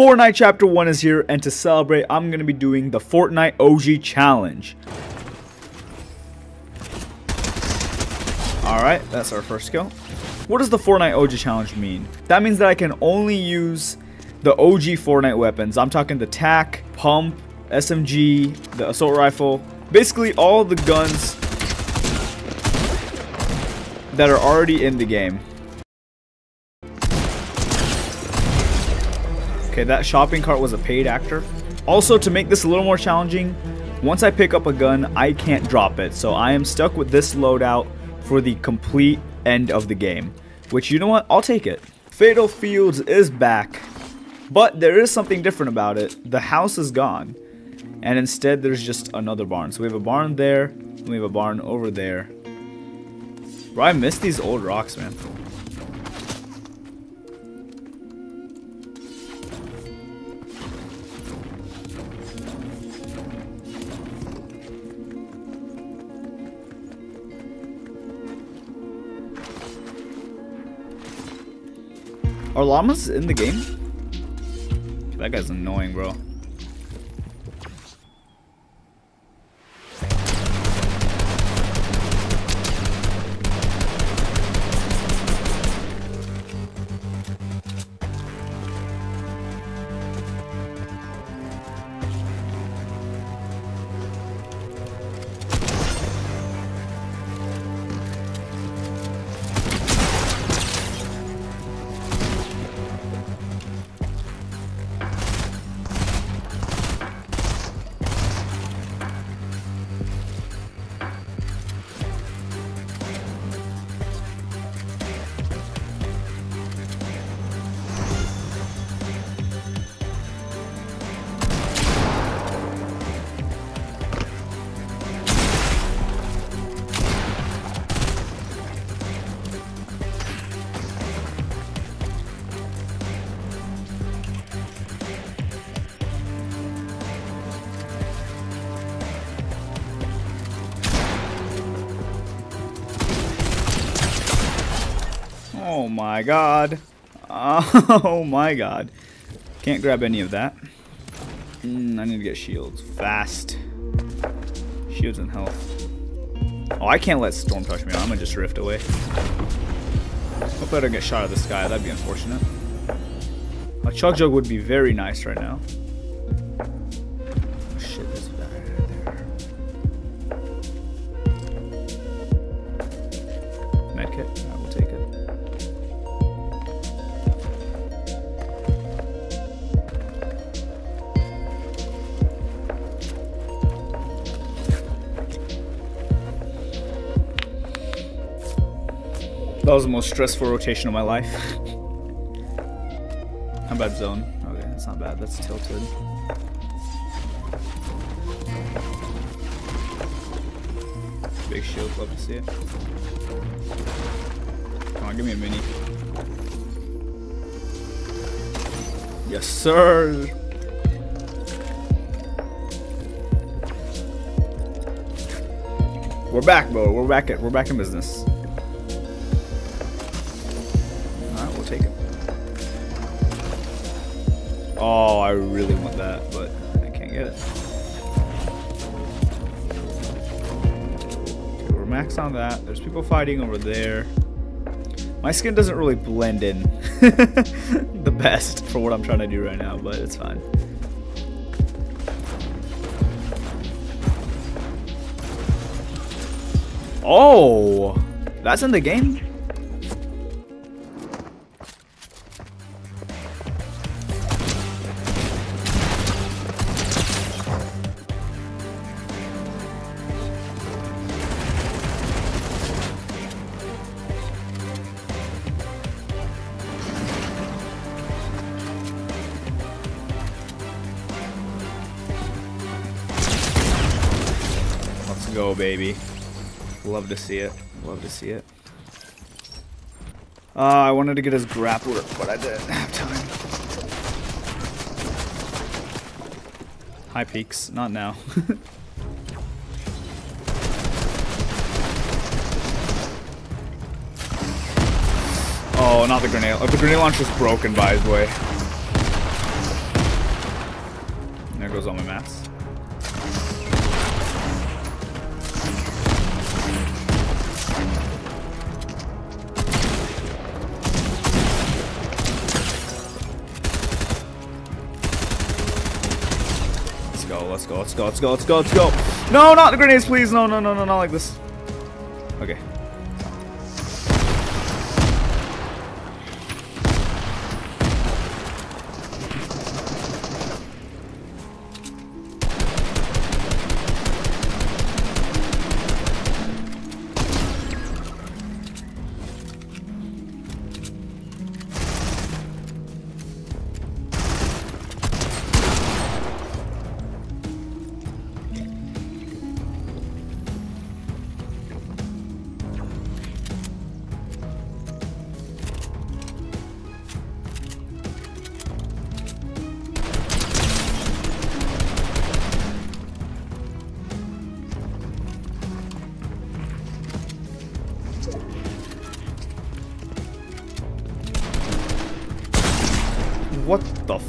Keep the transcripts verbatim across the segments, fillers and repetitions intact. Fortnite Chapter one is here, and to celebrate, I'm gonna be doing the Fortnite O G Challenge. Alright, that's our first skill. What does the Fortnite O G Challenge mean? That means that I can only use the O G Fortnite weapons. I'm talking the tac, pump, S M G, the assault rifle, basically all the guns that are already in the game. Okay, that shopping cart was a paid actor. Also, to make this a little more challenging, once I pick up a gun, I can't drop it. So I am stuck with this loadout for the complete end of the game. Which, you know what? I'll take it. Fatal Fields is back. But there is something different about it. The house is gone. And instead, there's just another barn. So we have a barn there, and we have a barn over there. Bro, I miss these old rocks, man. Are llamas in the game? That guy's annoying, bro. Oh my god. Oh my god. Can't grab any of that. Mm, I need to get shields. Fast. Shields and health. Oh, I can't let Storm touch me. I'm gonna just drift away. Hope I don't get shot out of the sky. That'd be unfortunate. A chug jug would be very nice right now. Oh, shit, there's a guy right there. Medkit. I will take it. That was the most stressful rotation of my life. How about zone? Okay, that's not bad. That's tilted. Big shield, love to see it. Come on, give me a mini. Yes, sir! We're back, bro. We're back at, we're back in business. Take it. Oh, I really want that, but I can't get it. Okay, we're maxed on that. There's people fighting over there. My skin doesn't really blend in the best for what I'm trying to do right now, but it's fine. Oh, that's in the game? Go, baby. Love to see it. Love to see it. Uh, I wanted to get his grappler, but I didn't have time. High peaks. Not now. Oh, not the grenade. Oh, the grenade launcher is broken, by the way. There goes all my mats. Let's go, let's go, let's go, let's go, let's go, let's go. No, not the grenades, please. No, no, no, no, not like this. Okay. What the f-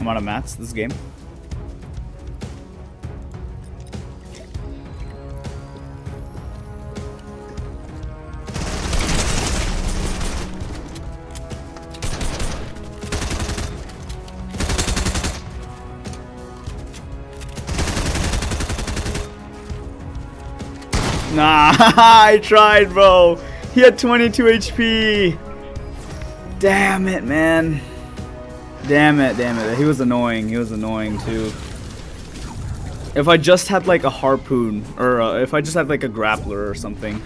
I'm out of mats this game. Nah, I tried, bro. He had twenty-two H P. Damn it, man. Damn it, damn it. He was annoying. He was annoying too. If I just had like a harpoon, or uh, if I just had like a grappler or something.